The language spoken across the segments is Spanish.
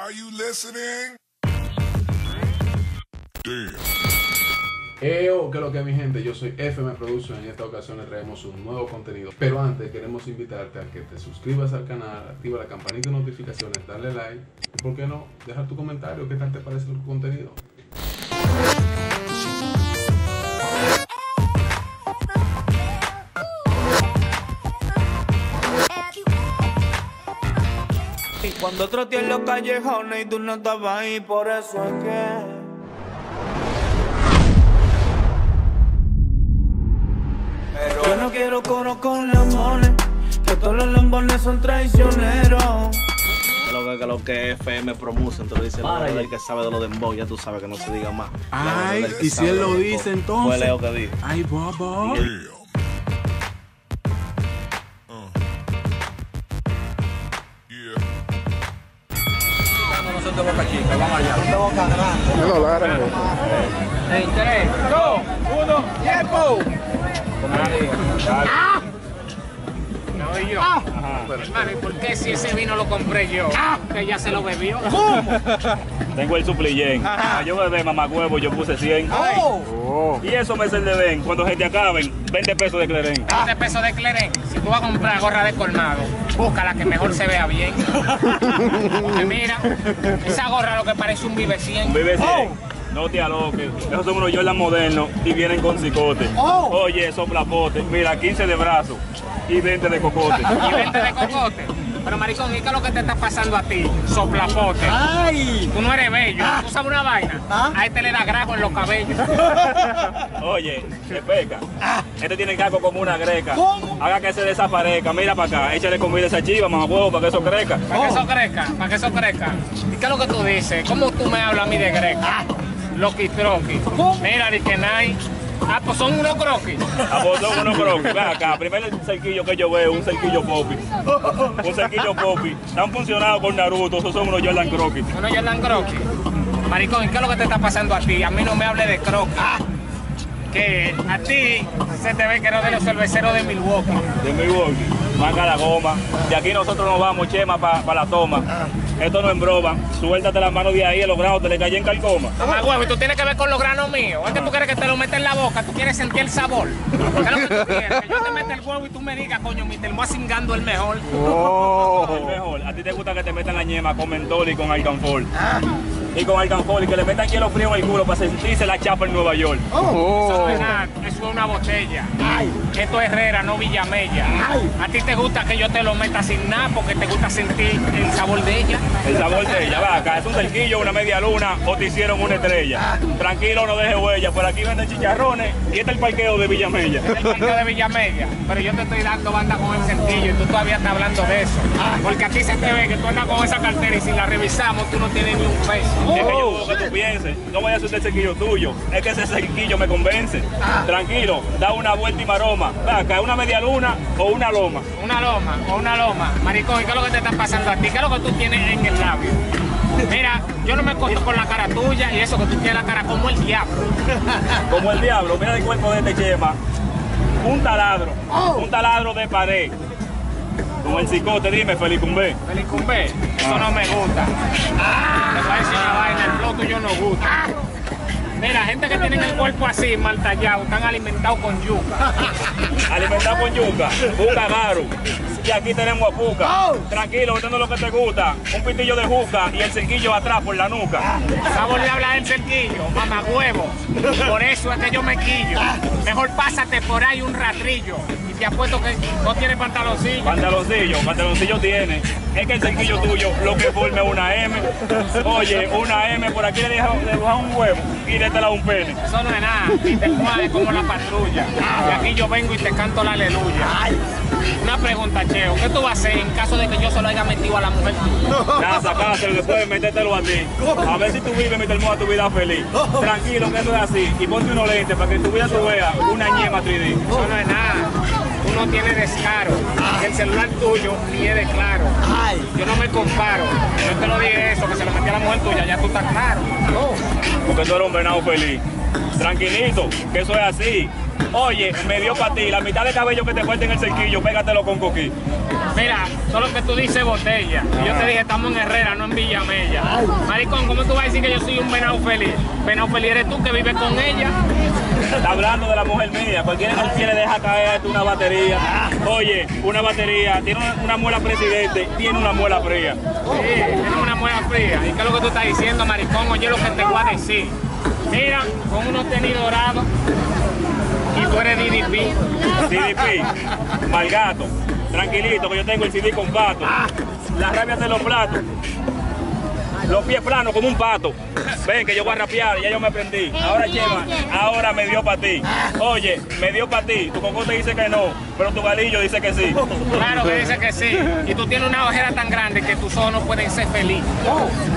Are you listening? ¿Qué lo que mi gente? Yo soy FM Productions. En esta ocasión les traemos un nuevo contenido. Pero antes queremos invitarte a que te suscribas al canal, activa la campanita de notificaciones, dale like y por qué no, dejar tu comentario, qué tal te parece el contenido. Y cuando otro tío en los callejones y tú no estabas ahí, por eso es que... Yo no quiero coro con lambones, que todos los lambones son traicioneros. Lo que FM Productions te lo dice el que sabe de lo de dembow, ya tú sabes que no se diga más. Ay, y si él lo dice entonces. Fue Leo que dijo. Ay, bobo. No son de boca chica, vamos allá. Son de boca grande. No lo agarran. En 3, 2, 1, tiempo. No, yo. Hermano, ¿y por qué si ese vino lo compré yo? Que ya se lo bebió. ¿Cómo? Tengo el suplillén. Yo bebé, mamá huevo, yo puse 100. Oh. Y eso me se deben. Cuando se te acaben, 20 pesos de clerén. 20 pesos de clerén. Si tú vas a comprar gorra de colmado, busca la que mejor se vea bien. Porque mira, esa gorra lo que parece un Vive 100. Un Vive 100. Oh. No te aloques, esos son unos Jordan modernos y vienen con cicote. Oh. Oye, soplapote, mira, 15 de brazo y 20 de cocote. Y 20 de cocote. Pero maricón, ¿y qué es lo que te está pasando a ti? Soplapote. Ay. Tú no eres bello, tú sabes una vaina. A este le da grajo en los cabellos. Oye, se peca. Este tiene el casco como una greca. ¿Cómo? Haga que se desaparezca, mira para acá, échale comida a esa chiva, mamá huevo, para que eso crezca. Para que eso crezca, para que eso crezca. ¿Y qué es lo que tú dices? ¿Cómo tú me hablas a mí de greca? Loki troqui. Mira, ni que nai. Ah, pues son unos croquis. Ah, pues son unos croquis. Ve acá, primero el cerquillo que yo veo, un cerquillo popi. Un cerquillo popi. Están funcionados con Naruto, esos son unos Jordan croquis. Unos Jordan croquis. Maricón, ¿qué es lo que te está pasando a ti? A mí no me hables de croquis. Que a ti se te ve que eres de los cerveceros de Milwaukee. De Milwaukee. Manga la goma. De aquí nosotros nos vamos, Chema, para la toma. Esto no es broma. Suéltate las manos de ahí, los granos te le caen en calcoma. Mamá huevo, y tú tienes que ver con los granos míos. Es que tú quieres que te lo metas en la boca, tú quieres sentir el sabor. Es lo que tú quieres, que yo te meta el huevo y tú me digas, coño, mi termo cingando el mejor. Oh. El mejor. A ti te gusta que te metan la ñema con mentol y con alcanfor. Y con alcanfor, y que le metan hielo frío en el culo para sentirse la chapa en Nueva York. Oh. Eso no es nada, eso es una botella. Ay. Esto es Herrera, no Villamella. Ay. A ti te gusta que yo te lo meta sin nada porque te gusta sentir el sabor de ella. El sabor de ella, va acá, es un cerquillo, una media luna, o te hicieron una estrella. Tranquilo, no deje huella, por aquí venden chicharrones y este es el parqueo de Villamella. Este es el parqueo de Villamella, pero yo te estoy dando banda con el cerquillo y tú todavía estás hablando de eso. Porque a ti se te ve que tú andas con esa cartera y si la revisamos tú no tienes ni un peso. Es que yo que tú pienses, no voy a hacer el cerquillo tuyo, es que ese cerquillo me convence. Tranquilo, da una vuelta y maroma, va acá, una media luna o una loma. Una loma, o una loma. Maricón, ¿y qué es lo que te está pasando a ti? ¿Qué es lo que tú tienes en el labio? Mira, yo no me cojo con la cara tuya y eso que tú tienes la cara como el diablo. Como el diablo, mira el cuerpo de este Chema. Un taladro de pared. Con el cicote, dime, Felicumbé. Felicumbé, eso no me gusta. Te voy a decir una vaina, el flow tuyo no gusta. Mira, gente que tienen el cuerpo así, mal tallado, están alimentados con yuca. Alimentados con yuca, juca garu. Y aquí tenemos a Puca. Tranquilo, esto no es lo que te gusta. Un pitillo de juca y el cerquillo atrás por la nuca. Vamos a hablar del cerquillo, mamá huevo. Por eso es que yo me quillo. Mejor pásate por ahí un ratrillo. Y te apuesto que no tiene pantaloncillo. Pantaloncillo, pantaloncillo tiene. Es que el cerquillo tuyo lo que forma es una M. Oye, una M, por aquí le deja un huevo y le da un pene. Eso no es nada, y te mueves como la patrulla. Y aquí yo vengo y te canto la aleluya. Una pregunta, Cheo, ¿qué tú vas a hacer en caso de que yo se lo haya metido a la mujer? Nada, sacáselo, después métetelo a ti. A ver si tú vives, mi termo, a tu vida feliz. Tranquilo, que eso es así. Y ponte unos lentes para que tu vida tú veas una ñema 3D. Eso no es nada. Uno tiene descaro. El celular tuyo ni es de claro. Yo no me comparo. Yo te lo dije eso, que se lo metí a la mujer tuya, ya tú estás claro. Porque tú eres un venado feliz. Tranquilito, que eso es así. Oye, me dio para ti, la mitad de cabello que te falta en el cerquillo, pégatelo con coquí. Mira, todo lo que tú dices botella. Y yo te dije, estamos en Herrera, no en Villamella. Maricón, ¿cómo tú vas a decir que yo soy un venado feliz? Venado feliz eres tú que vives con ella. Está hablando de la mujer mía. Cualquiera que quiere deja caer una batería. Oye, una batería, tiene una muela presidente, tiene una muela fría. Sí, tiene una muela fría. ¿Y qué es lo que tú estás diciendo, maricón? Oye, lo que te voy a decir. Mira, con unos tenis dorados. Y tú eres DDP. DDP, mal gato. Tranquilito, que yo tengo el CD con pato. Las rabias de los platos. Los pies planos como un pato. Ven que yo voy a rapear, ya yo me aprendí. Ahora lleva, ahora me dio para ti. Oye, me dio para ti. Tu cocote dice que no, pero tu galillo dice que sí. Claro que dice que sí. Y tú tienes una ojera tan grande que tus ojos no pueden ser feliz.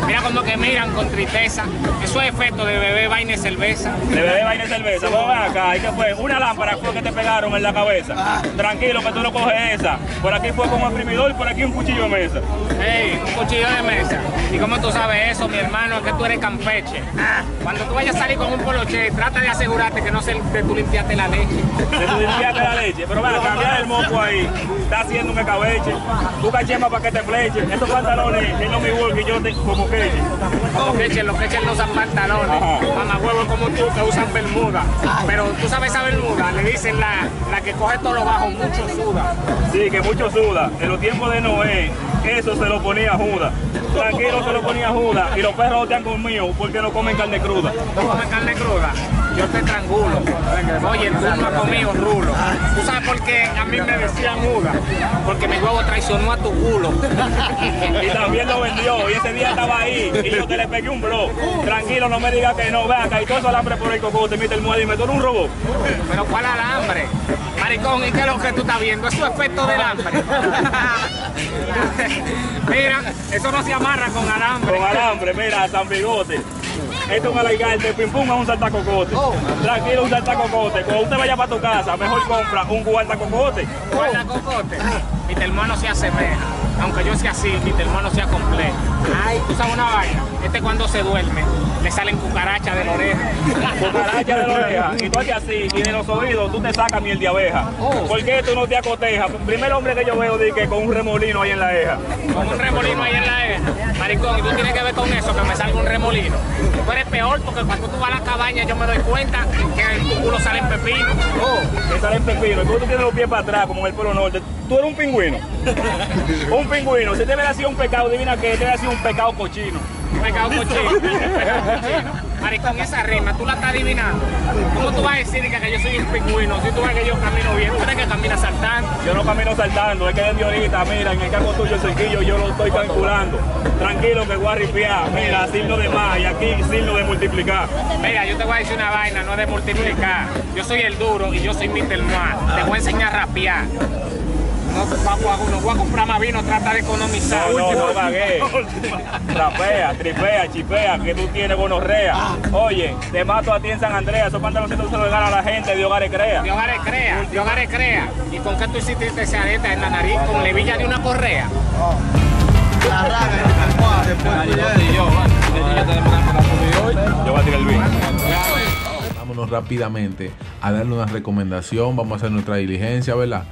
Mira cuando que miran con tristeza. Eso es efecto de bebé vaina y cerveza. De bebé vaina y cerveza. Vamos acá, ¿y qué fue? Una lámpara fue que te pegaron en la cabeza. Tranquilo que tú no coges esa. Por aquí fue como exprimidor y por aquí un cuchillo de mesa. Ey, un cuchillo de mesa. ¿Y cómo tú sabes eso, mi hermano? Es que tú eres campeche. Cuando tú vayas a salir con un poloche, trata de asegurarte que no se que tú limpiaste la leche. Que tú limpiaste la leche. Pero va a cambiar el moco ahí. Está haciendo un escabeche. Tú cachema para que te fleche. Estos pantalones, es no mi work y yo te, como queche. Los queches no usan pantalones. Mamá huevo como tú que usan bermuda. Pero tú sabes esa bermuda, le dicen la que coge todo lo bajo, mucho suda. Sí, que mucho suda. En los tiempos de Noé, eso se lo ponía Judas. Tranquilo, se lo ponía Judas. Y los perros te han comido porque no comen carne cruda. ¿No comen carne cruda? Yo te trangulo. Oye, tú no has comido rulo. ¿Tú sabes por qué a mí me decían Judas? Porque mi huevo traicionó a tu culo. Y también lo vendió. Y ese día estaba ahí. Y yo te le pegué un blog. Tranquilo, no me digas que no. Ve acá, y todo ese alambre por el coco. Te mete el muelle y me torna un robot. ¿Pero cuál alambre? Maricón, ¿y qué es lo que tú estás viendo? ¿Es su efecto del hambre? Mira, eso no se amarra con alambre. Con alambre, mira, San Bigote. Esto es un alargarte, pim pum, es un saltacocote. Tranquilo, un saltacocote. Cuando usted vaya para tu casa, mejor compra un guardacocote. ¿Guardacocote? Mi hermano se asemeja. Aunque yo sea así, mi hermano sea completo. Ay, tú sabes una vaina. Este cuando se duerme, le salen cucarachas de la oreja. Cucarachas de la oreja. Y tú haces así, y de los oídos tú te sacas miel de abeja. ¿Por qué tú no te acotejas? El primer hombre que yo veo dice que con un remolino ahí en la eja. Con un remolino ahí en la eja. Maricón, y tú tienes que ver con eso, que me salga un remolino. Tú eres peor porque cuando tú vas a la cabaña yo me doy cuenta que en tu culo salen pepinos. Que salen pepinos. Y tú tienes los pies para atrás, como en el Polo Norte. Tú eres un pingüino. Un pingüino. Si te hubiera sido un pecado, adivina que te hubiera sido un pecado cochino. Pecado cochino. Maricón, esa rima, tú la estás adivinando. ¿Cómo tú vas a decir que yo soy un pingüino? Si tú ves que yo camino bien, tú eres que caminas saltando. Yo no camino saltando, es que desde ahorita, mira, en el cargo tuyo, el cerquillo, yo lo estoy calculando. Tranquilo que voy a ripiar, mira, signo de más y aquí signo de multiplicar. Mira, yo te voy a decir una vaina, no es de multiplicar. Yo soy el duro y yo soy Mr. Noir. Te voy a enseñar a rapear. No, voy a comprar más vino, trata de economizar. No pagué. Trapea, tripea, chipea, que tú tienes gonorrea. Oye, te mato a ti en San Andrea. Esos pantaloncitos se los dan a la gente de Hogares Crea. De Hogares Crea, de Hogares Crea. ¿Y con qué tú hiciste esa areta en la nariz con levilla de una correa? La rara, yo voy a tirar el vino. Vámonos rápidamente a darle una recomendación, vamos a hacer nuestra diligencia, ¿verdad?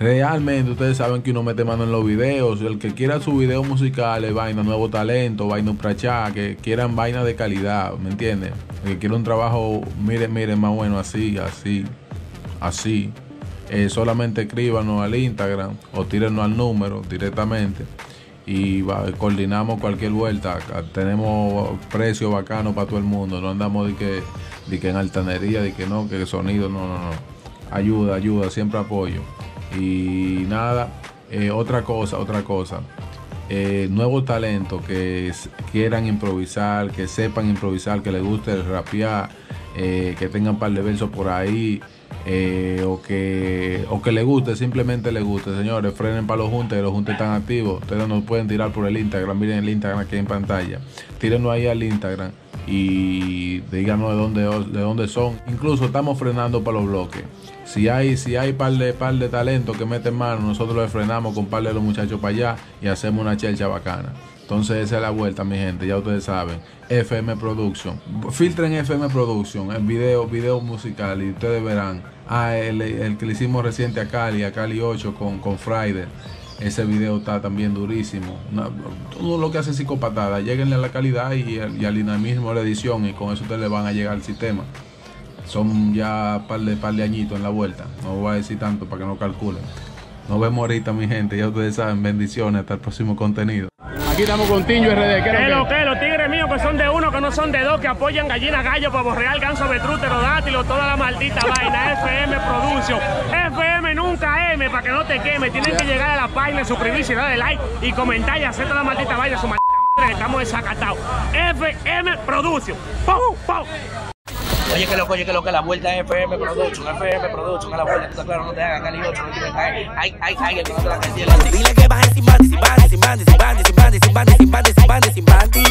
Realmente ustedes saben que uno mete mano en los videos, el que quiera sus videos musicales, vaina, nuevo talento, vaina prachá, que quieran vaina de calidad, ¿me entienden? El que quiera un trabajo, miren, más bueno, así. Solamente escríbanos al Instagram o tírenos al número directamente y coordinamos cualquier vuelta. Tenemos precios bacanos para todo el mundo, no andamos de que en altanería, de que no, que sonido, no. Ayuda, siempre apoyo. Y nada, otra cosa. Nuevo talento que quieran improvisar, que sepan improvisar, que les guste el rapear, que tengan un par de versos por ahí, o que les guste, simplemente les guste. Señores, frenen para los juntes, que los juntes están activos. Ustedes nos pueden tirar por el Instagram, miren el Instagram aquí en pantalla. Tírenos ahí al Instagram y díganos de dónde son. Incluso estamos frenando para los bloques. Si hay par de talento que meten mano, nosotros lo frenamos con par de los muchachos para allá y hacemos una chelcha bacana. Entonces esa es la vuelta, mi gente, ya ustedes saben. FM Production. Filtren FM Production, el video musical, y ustedes verán. El que le hicimos reciente a Cali 8 con Friday. Ese video está también durísimo. Todo lo que hace psicopatada, lléguenle a la calidad y al dinamismo de la edición, y con eso ustedes le van a llegar al sistema. Son ya par de añitos en la vuelta. No voy a decir tanto para que no calculen. Nos vemos ahorita, mi gente. Ya ustedes saben, bendiciones. Hasta el próximo contenido. Aquí estamos con Tinyo RD. ¿Qué es lo que? Los tigres míos que son de uno, que no son de dos, que apoyan gallina, gallo, para borrear, ganso, vetrútero, dátilo, toda la maldita vaina. FM Productions. FM nunca M, para que no te queme. Tienen que llegar a la página, suscribirse, darle like y comentar y hacer toda la maldita vaina. Su maldita madre, que estamos desacatados. FM Productions. ¡Pau, pau! Oye, que lo que la vuelta es FM Productions, a la vuelta, tú estás claro, no te hagas caliocho, no tienes que caer, hay que no te la cancelen. Dile que bajes sin bandes, sin bandes, sin bandes, sin bandes, sin bandes, sin bandes, sin bandes, sin bandes, sin bandes.